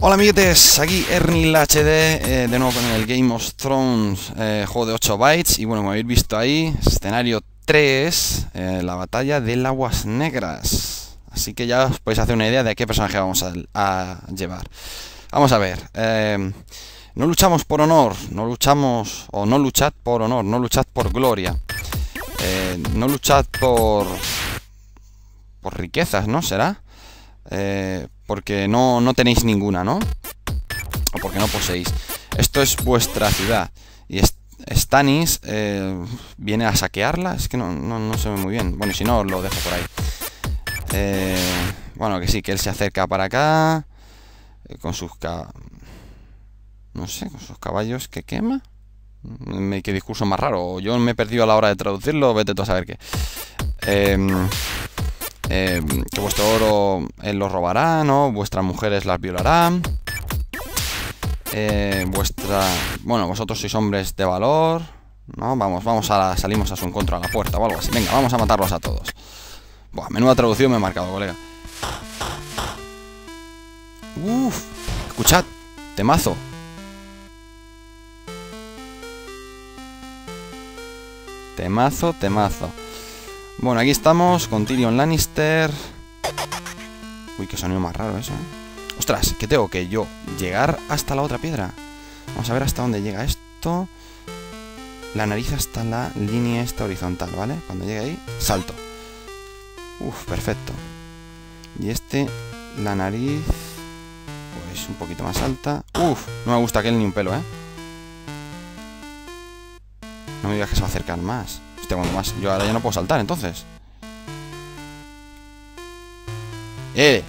Hola amiguetes, aquí ErnilHD de nuevo con el Game of Thrones, juego de 8 bytes. Y bueno, como habéis visto ahí, escenario 3, la batalla de las aguas negras. Así que ya os podéis hacer una idea de qué personaje vamos a llevar. Vamos a ver, no luchamos por honor, no luchamos, o no luchad por honor, no luchad por gloria, no luchad por riquezas, ¿no? ¿Será? Porque no tenéis ninguna, ¿no? O porque no poseéis. Esto es vuestra ciudad. Y Stannis viene a saquearla. Es que no se ve muy bien. Bueno, si no, os lo dejo por ahí. Bueno, que sí, que él se acerca para acá. Con sus con sus caballos que quema. Qué discurso más raro. Yo me he perdido a la hora de traducirlo. Vete tú a saber qué. Que vuestro oro él lo robará, ¿no? Vuestras mujeres las violarán. Bueno, vosotros sois hombres de valor, ¿no? Salimos a su encuentro a la puerta o algo así. Venga, vamos a matarlos a todos. Buah, menuda traducción me he marcado, colega. Uff, escuchad, temazo. Temazo, temazo. Bueno, aquí estamos con Tyrion Lannister. Uy, qué sonido más raro eso, ¿eh? Ostras, que tengo que yo llegar hasta la otra piedra. Vamos a ver hasta dónde llega esto. La nariz hasta la línea esta horizontal, ¿vale? Cuando llegue ahí, salto. Uf, perfecto. Y la nariz, pues un poquito más alta. Uf, no me gusta aquel ni un pelo, ¿eh? No me digas que se va a acercar más. Bueno, más. Yo ahora ya no puedo saltar, entonces. ¿El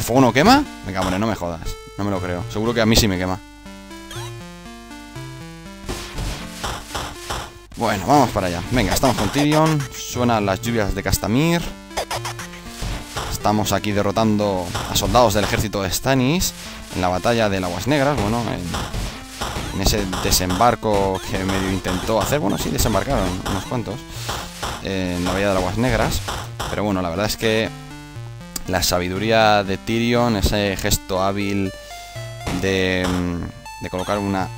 fuego no quema? Venga, bueno, no me jodas. No me lo creo. Seguro que a mí sí me quema. Bueno, vamos para allá. Venga, estamos con Tyrion. Suenan las lluvias de Castamir. Estamos aquí derrotando a soldados del ejército de Stannis en la batalla de las aguas negras. Bueno, en ese desembarco que medio intentó hacer. Bueno, sí, desembarcaron unos cuantos en la bahía de las aguas negras. Pero bueno, la verdad es que la sabiduría de Tyrion, ese gesto hábil de colocar una...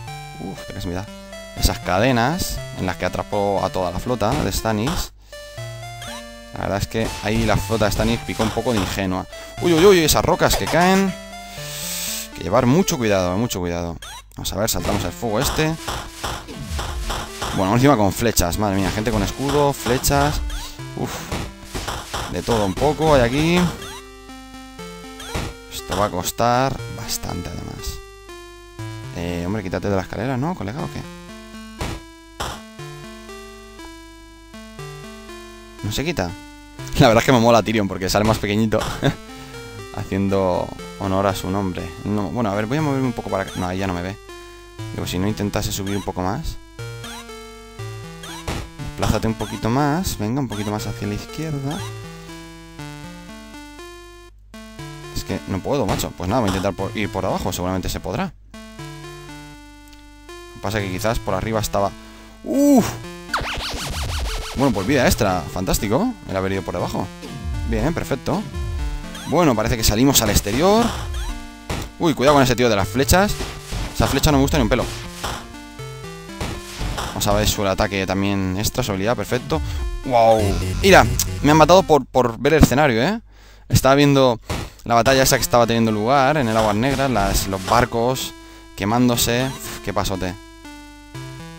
Uf, qué casualidad. Esas cadenas en las que atrapó a toda la flota de Stannis. La verdad es que ahí la flota de Stannis picó un poco de ingenua. Uy, uy, uy, esas rocas que caen. Hay que llevar mucho cuidado, mucho cuidado. Vamos a ver, saltamos al fuego este. Bueno, encima con flechas. Madre mía, gente con escudo, flechas. Uf. De todo un poco hay aquí. Esto va a costar bastante, además. Hombre, quítate de la escalera, ¿no, colega, o qué? ¿No se quita? La verdad es que me mola Tyrion porque sale más pequeñito. Haciendo honor a su nombre. No, bueno, a ver, voy a moverme un poco para acá. No, ahí ya no me ve. Digo, si no intentase subir un poco más. Desplázate un poquito más. Venga, un poquito más hacia la izquierda. Es que no puedo, macho. Pues nada, voy a intentar ir por abajo. Seguramente se podrá. Lo que pasa es que quizás por arriba estaba... ¡Uf! Bueno, pues vida extra. Fantástico. El haber ido por debajo. Bien, perfecto. Bueno, parece que salimos al exterior. Uy, cuidado con ese tío de las flechas. Esa flecha no me gusta ni un pelo. Vamos a ver su ataque también extra, su habilidad, perfecto. ¡Wow! Mira, me han matado por ver el escenario, ¿eh? Estaba viendo la batalla esa que estaba teniendo lugar en el agua negra, los barcos quemándose. Uf, qué pasote.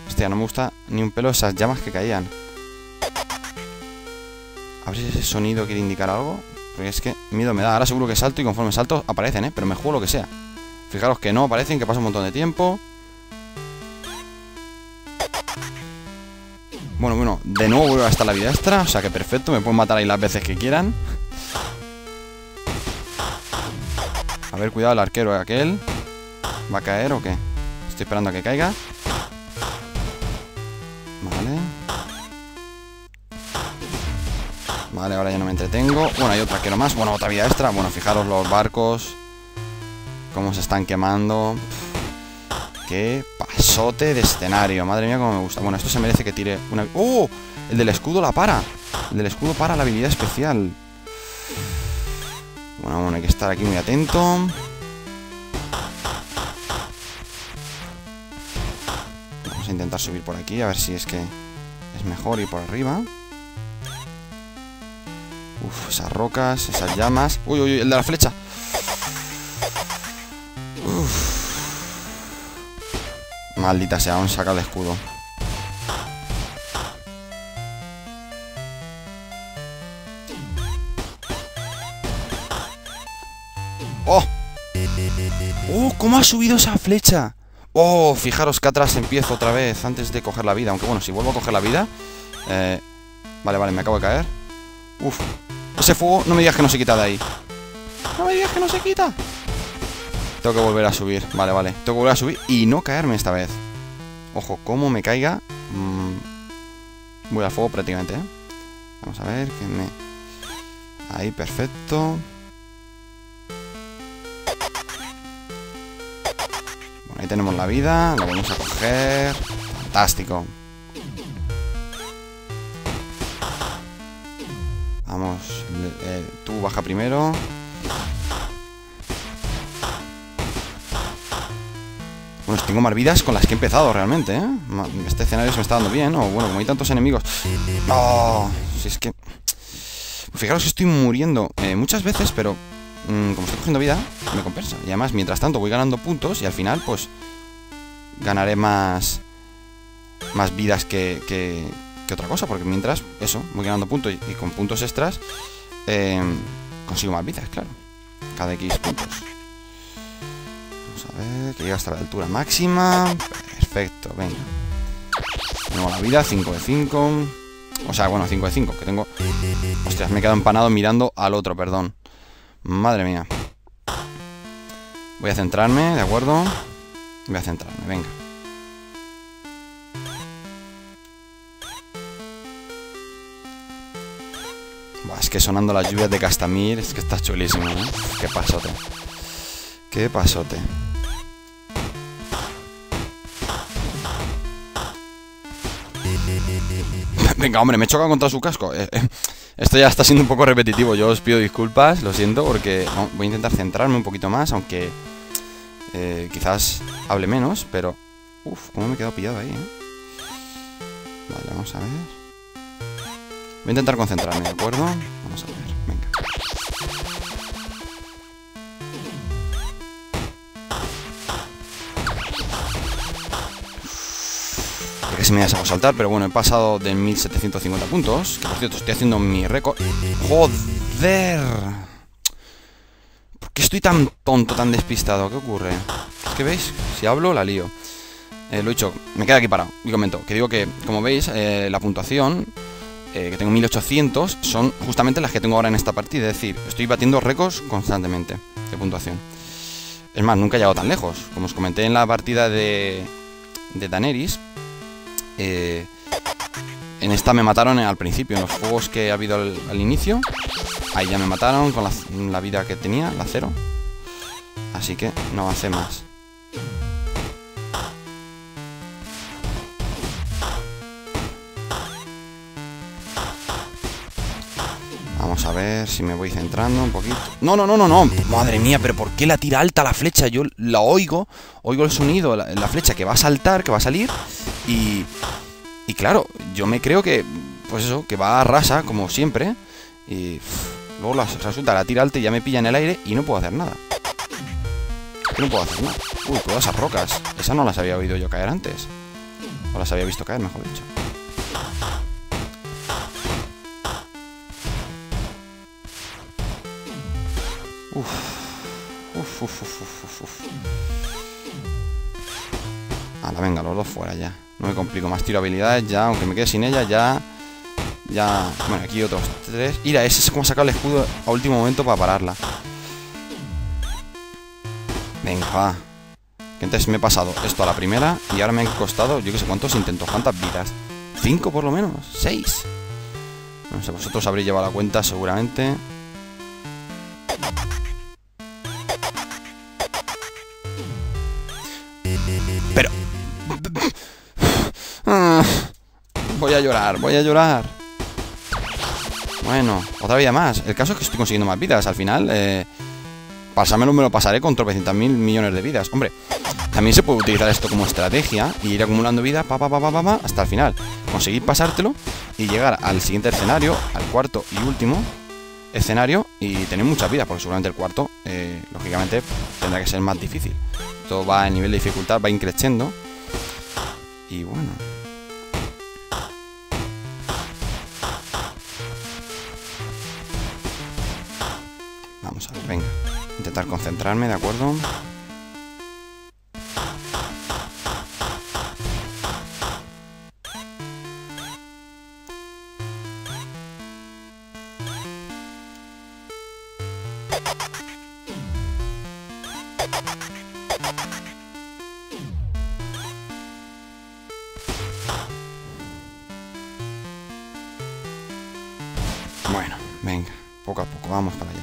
Hostia, no me gusta ni un pelo esas llamas que caían. A ver si ese sonido quiere indicar algo. Porque es que miedo me da. Ahora seguro que salto y conforme salto aparecen, ¿eh? Pero me juego lo que sea. Fijaros que no aparecen, que pasa un montón de tiempo. Bueno, de nuevo vuelvo a estar la vida extra. O sea que perfecto, me pueden matar ahí las veces que quieran. A ver, cuidado el arquero aquel. ¿Va a caer o qué? Estoy esperando a que caiga. Vale. Vale, ahora ya no me entretengo. Bueno, hay otro arquero más. Bueno, otra vida extra. Bueno, fijaros los barcos. Cómo se están quemando. Pff, qué pasote de escenario. Madre mía, cómo me gusta. Bueno, esto se merece que tire una... ¡Oh! El del escudo la para. El del escudo para la habilidad especial. Bueno, hay que estar aquí muy atento. a intentar subir por aquí, a ver si es que es mejor ir por arriba. Uf, esas rocas, esas llamas. Uy, uy, uy, el de la flecha. Uf. Maldita sea, aún saca el escudo. ¡Oh! ¡Oh! ¿Cómo ha subido esa flecha? ¡Oh! Fijaros que atrás empiezo otra vez antes de coger la vida. Aunque bueno, si vuelvo a coger la vida... Vale, vale, me acabo de caer. Uf, ese fuego, no me digas que no se quita de ahí. No me digas que no se quita. Tengo que volver a subir, vale, vale. Tengo que volver a subir y no caerme esta vez. Ojo, como me caiga voy al fuego prácticamente, ¿eh? Vamos a ver, que me... Ahí, perfecto. Bueno, ahí tenemos la vida. La vamos a coger. Fantástico. Vamos, tú baja primero. Bueno, tengo más vidas con las que he empezado realmente, ¿eh? Este escenario se me está dando bien, ¿no? Bueno, como hay tantos enemigos. ¡Oh! Si es que... Fijaros que estoy muriendo muchas veces, pero como estoy cogiendo vida, me compensa. Y además, mientras tanto, voy ganando puntos y al final, pues... Ganaré más vidas que otra cosa, porque mientras, eso, voy ganando puntos y con puntos extras consigo más vidas, claro, cada X puntos. Vamos a ver, que llega hasta la altura máxima, perfecto, venga. Tengo la vida, 5 de 5, o sea, bueno, 5 de 5, que tengo... Ostras, me he quedado empanado mirando al otro, perdón. Madre mía. Voy a centrarme, ¿de acuerdo? Voy a centrarme, venga. Es que sonando las lluvias de Castamir, es que está chulísimo, ¿eh? Qué pasote. Qué pasote. Venga, hombre, me he chocado contra su casco. Esto ya está siendo un poco repetitivo. Yo os pido disculpas, lo siento, porque voy a intentar centrarme un poquito más, aunque quizás hable menos, pero... Uf, cómo me he quedado pillado ahí, ¿eh? Vale, vamos a ver. Voy a intentar concentrarme, ¿de acuerdo? Vamos a ver, venga. Porque si me has dejado saltar, pero bueno, he pasado de 1750 puntos. Que por cierto, estoy haciendo mi récord. ¡Joder! ¿Por qué estoy tan tonto, tan despistado? ¿Qué ocurre? Es que veis, si hablo, la lío. Lo he dicho, me queda aquí parado y comento. Que digo que, como veis, la puntuación... que tengo 1800, son justamente las que tengo ahora en esta partida. Es decir, estoy batiendo récords constantemente de puntuación. Es más, nunca he llegado tan lejos. Como os comenté en la partida de Daenerys, en esta me mataron al principio. En los juegos que ha habido al inicio, ahí ya me mataron con la vida que tenía, la cero. Así que no avancé más. Vamos a ver si me voy centrando un poquito. No, no, no, no, no. Madre mía, pero ¿por qué la tira alta la flecha? Yo la oigo, oigo el sonido, la flecha que va a saltar, que va a salir. Y claro, yo me creo que, pues eso, que va a rasa, como siempre. Y luego resulta la tira alta y ya me pilla en el aire y no puedo hacer nada. ¿Qué no puedo hacer nada? Uy, todas esas rocas. Esas no las había oído yo caer antes. O las había visto caer, mejor dicho. Uf, uf, uf, uf, uf, uf. Ala, venga, los dos fuera ya. No me complico más, tiro habilidades ya. Aunque me quede sin ella, ya. Bueno, aquí otros tres. Mira, ese es como sacar el escudo a último momento para pararla. Venga, va. Que antes me he pasado esto a la primera y ahora me han costado, yo que sé cuántos intentos, cuántas vidas. 5 por lo menos, 6. No sé, vosotros habréis llevado la cuenta seguramente. Pero... Voy a llorar, voy a llorar. Bueno, otra vida más. El caso es que estoy consiguiendo más vidas. Al final, pasármelo me lo pasaré con tropecientas mil millones de vidas. Hombre, También se puede utilizar esto como estrategia y ir acumulando vida hasta el final. Conseguir pasártelo y llegar al siguiente escenario, al cuarto y último escenario, y tener muchas vidas, porque seguramente el cuarto, lógicamente, tendrá que ser más difícil. Todo va en nivel de dificultad, va increciendo. Y bueno, vamos a ver, venga. Intentar concentrarme, ¿de acuerdo? Bueno, venga, poco a poco, vamos para allá.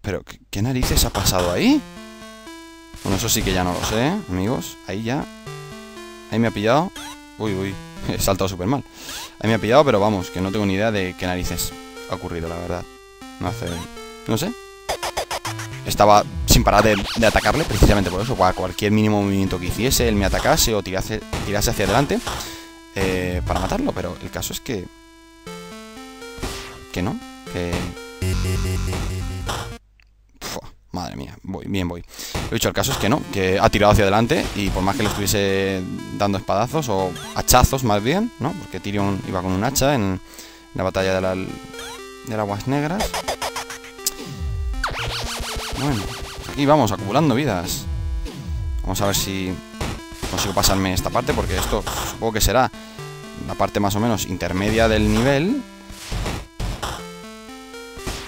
Pero, ¿qué narices ha pasado ahí? Bueno, eso sí que ya no lo sé, amigos. Ahí ya. Ahí me ha pillado. Uy, uy, he saltado súper mal. Ahí me ha pillado, pero vamos, que no tengo ni idea de qué narices ha ocurrido, la verdad. No sé. Estaba sin parar de atacarle, precisamente por eso. Cualquier mínimo movimiento que hiciese, él me atacase o tirase hacia adelante para matarlo, pero el caso es que... que no, que... Pua, madre mía, voy. Lo dicho, el caso es que no, que ha tirado hacia adelante y por más que le estuviese dando espadazos o hachazos más bien, ¿no? Porque Tyrion iba con un hacha en la batalla de las Aguas Negras. Bueno, aquí vamos, acumulando vidas. Vamos a ver si consigo pasarme esta parte, porque esto supongo que será la parte más o menos intermedia del nivel.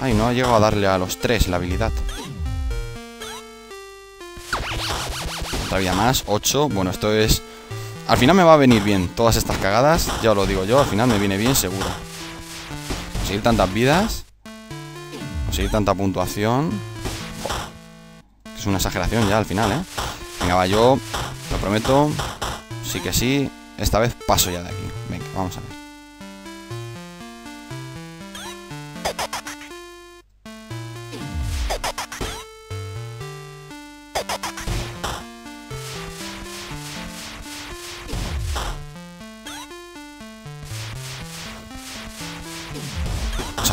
Ay, no ha llegado a darle a los tres la habilidad. Otra vida más, 8. Bueno, esto es... Al final me va a venir bien todas estas cagadas. Ya os lo digo yo, al final me viene bien seguro. Conseguir tantas vidas. Conseguir tanta puntuación. Es una exageración ya al final, ¿eh? Venga, va, yo lo prometo. Sí que sí. Esta vez paso ya de aquí. Venga, vamos a ver.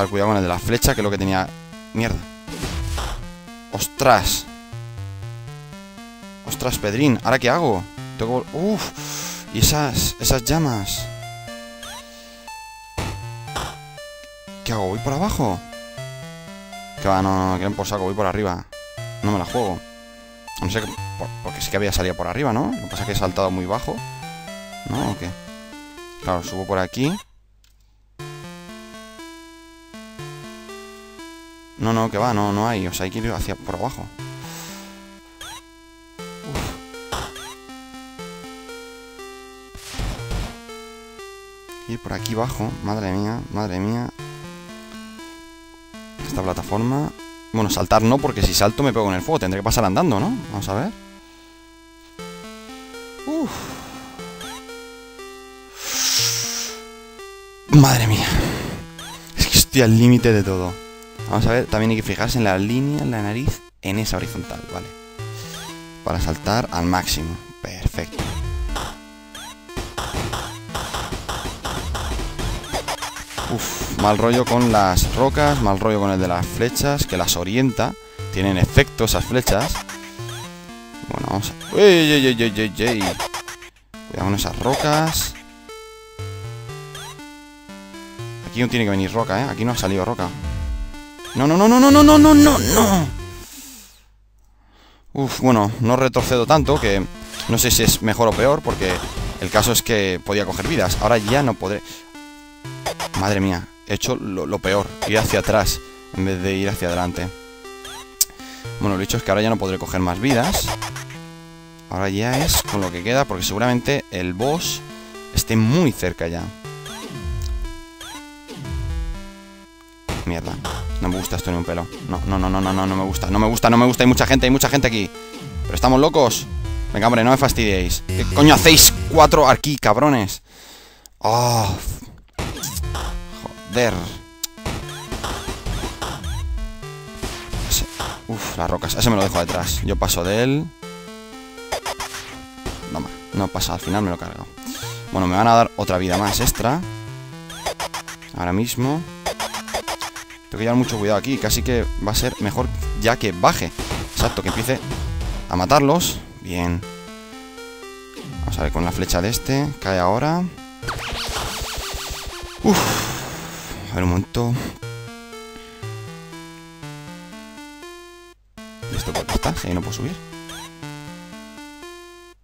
Cuidado con el de la flecha, que es lo que tenía. Mierda. ¡Ostras! ¡Ostras, Pedrín! ¿Ahora qué hago? Tengo... ¡Uf! Y esas llamas. ¿Qué hago? ¿Voy por abajo? Que va, no, quieren por saco, voy por arriba. No me la juego. No sé, porque sí que había salido por arriba, ¿no? Lo que pasa es que he saltado muy bajo. ¿No? ¿O qué? Claro, subo por aquí. No, no, que va, no hay. O sea, hay que ir hacia por abajo. Uf. Ir por aquí abajo. Madre mía, madre mía. Esta plataforma. Bueno, saltar no, porque si salto me pego en el fuego. Tendré que pasar andando, ¿no? Vamos a ver. Uf. Madre mía. Es que estoy al límite de todo. Vamos a ver, también hay que fijarse en la línea, en la nariz, en esa horizontal, ¿vale? Para saltar al máximo. Perfecto. Uf, mal rollo con las rocas, mal rollo con el de las flechas, que las orienta. Tienen efecto esas flechas. Bueno, vamos a... ¡Ey, ey, ey, ey, ey! Cuidado con esas rocas. Aquí no tiene que venir roca, ¿eh? Aquí no ha salido roca. No, no, no, no, no, no, no, no, no, no. Uf, bueno, no retrocedo tanto, que no sé si es mejor o peor, porque el caso es que podía coger vidas. Ahora ya no podré. Madre mía, he hecho lo peor. Ir hacia atrás en vez de ir hacia adelante. Bueno, lo dicho es que ahora ya no podré coger más vidas. Ahora ya es con lo que queda, porque seguramente el boss esté muy cerca ya. Mierda. No me gusta esto ni un pelo. No me gusta. No me gusta. Hay mucha gente aquí. Pero estamos locos. Venga, hombre, no me fastidiéis. ¿Qué coño hacéis 4 aquí, cabrones? Oh. Joder. las rocas. Ese me lo dejo detrás. Yo paso de él. No, no pasa. Al final me lo he cargado. Bueno, me van a dar otra vida más extra. Ahora mismo. Tengo que llevar mucho cuidado aquí. Casi que va a ser mejor ya que baje. Exacto, que empiece a matarlos. Bien. Vamos a ver con la flecha de este. Cae ahora. Uf. A ver un momento. ¿Y esto por qué está? Si ahí no puedo subir.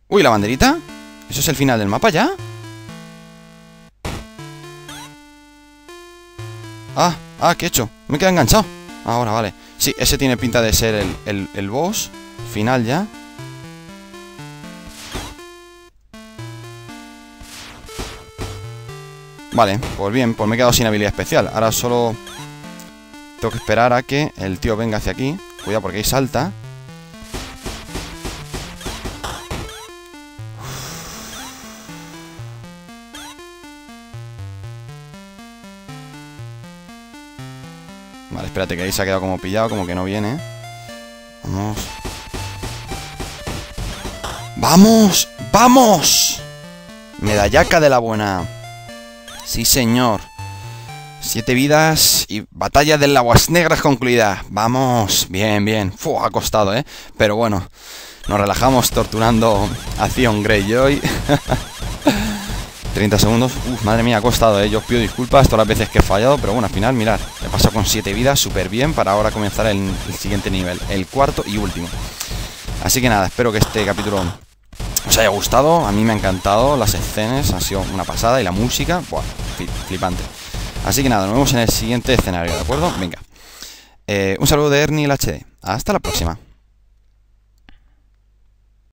Uy, la banderita. ¿Eso es el final del mapa ya? Ah, ¿qué he hecho? Me queda enganchado. Ahora, vale. Sí, ese tiene pinta de ser el boss final ya. Vale, pues bien, pues me he quedado sin habilidad especial. Ahora solo tengo que esperar a que el tío venga hacia aquí. Cuidado porque ahí salta. Vale, espérate que ahí se ha quedado como pillado, como que no viene. Vamos. ¡Vamos! ¡Vamos! Medallaca de la buena. Sí, señor. 7 vidas y batalla de las aguas negras concluida. Vamos, bien, bien. Fua, ha costado, ¿eh? Pero bueno, nos relajamos torturando a Theon Greyjoy. 30 segundos. Uf, madre mía, ha costado, ¿eh? Yo os pido disculpas todas las veces que he fallado, pero bueno, al final, mirad, he pasado con 7 vidas, súper bien, para ahora comenzar el siguiente nivel, el cuarto y último. Así que nada, espero que este capítulo os haya gustado, a mí me ha encantado, las escenas han sido una pasada y la música, buah, flipante. Así que nada, nos vemos en el siguiente escenario, ¿de acuerdo? Venga, un saludo de ErnilHD, hasta la próxima.